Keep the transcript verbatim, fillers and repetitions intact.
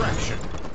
Distraction.